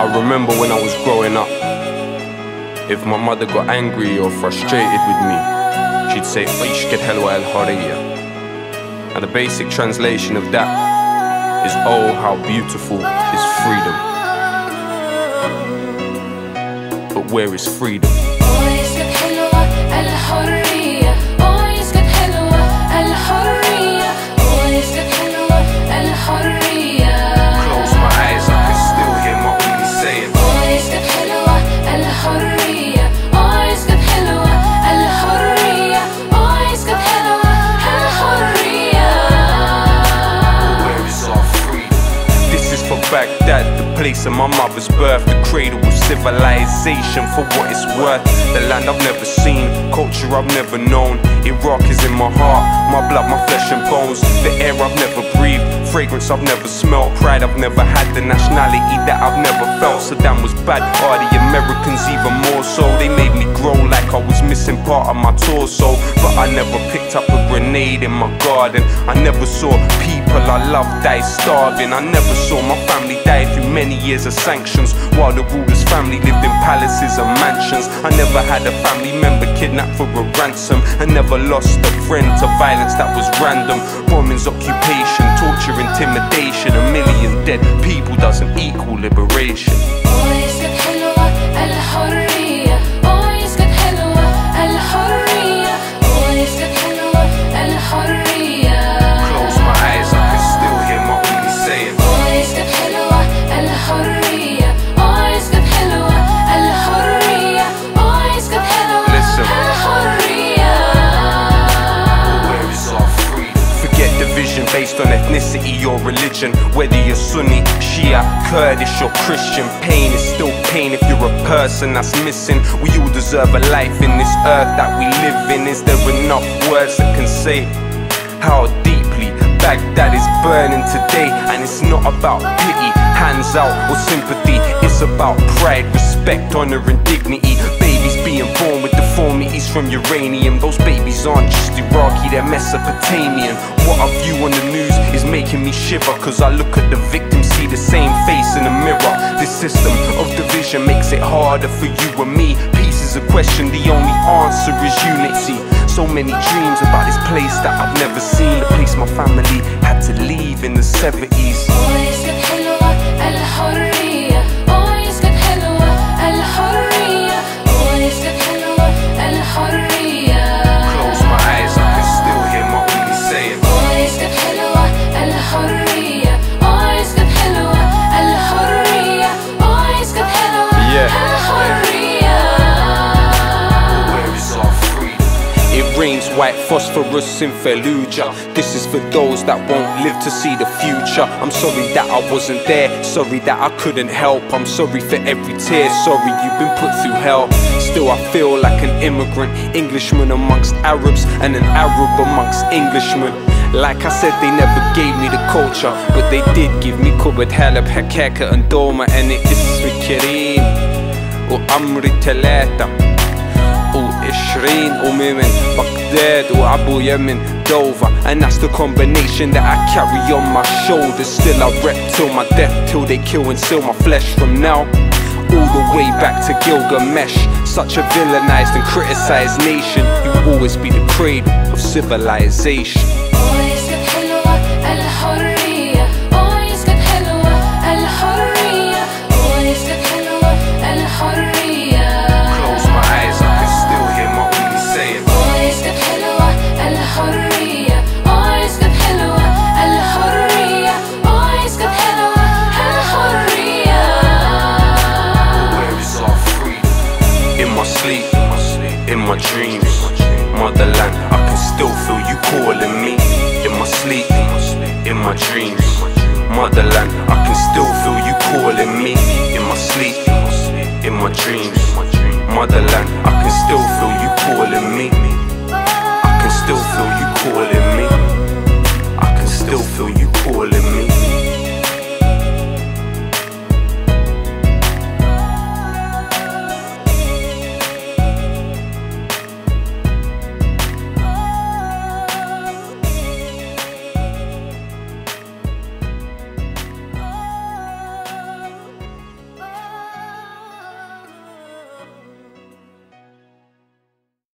I remember when I was growing up, if my mother got angry or frustrated with me, she'd say, Aish get hellwa al Hariya. Now the basic translation of that is, oh, how beautiful is freedom. But where is freedom? Baghdad, the place of my mother's birth, the cradle of civilization for what it's worth. The land I've never seen, culture I've never known. Iraq is in my heart, my blood, my flesh and bones. The air I've never breathed, fragrance I've never smelled, pride I've never had, the nationality that I've never felt. Saddam was bad, are the Americans even more so? They made me grow like I was missing part of my torso. But I never picked up a grenade in my garden. I never saw people I love die starving. I never saw my family die through many years of sanctions, while the ruler's family lived in palaces and mansions. I never had a family member kidnapped for a ransom, and never lost a friend to violence that was random. Bombings, occupation, torture, intimidation. A million dead people doesn't equal liberation. Based on ethnicity or religion, whether you're Sunni, Shia, Kurdish or Christian, pain is still pain if you're a person that's missing. We all deserve a life in this earth that we live in. Is there enough words that can say how deeply Baghdad is burning today? And it's not about pity, hands out or sympathy. It's about pride, respect, honor and dignity. Babies being born with deformities from uranium. Those babies aren't just Iraqi, they're Mesopotamian. What I view on the news is making me shiver, cause I look at the victims, see the same face in the mirror. This system of division makes it harder for you and me. Peace is a question, the only answer is unity. So many dreams about this place that I've never seen, the place my family had to leave in the 70s. Rains white phosphorus in Fallujah. This is for those that won't live to see the future. I'm sorry that I wasn't there, sorry that I couldn't help. I'm sorry for every tear, sorry you've been put through hell. Still I feel like an immigrant, Englishman amongst Arabs and an Arab amongst Englishmen. Like I said, they never gave me the culture, but they did give me Qubad hella, Haqqaqa and Doma. And it is with Kareem O Amri Talata وعشرين من بغداد وأبو يمن Dover, and that's the combination that I carry on my shoulders. Still I rep till my death, till they kill and seal my flesh. From now all the way back to Gilgamesh, such a villainized and criticized nation, you always be the cradle of civilization. In my dreams, motherland, I can still feel you calling me. In my sleep, in my dreams, motherland, I can still feel you calling me. In my sleep, in my dreams, motherland, I can still feel you calling me.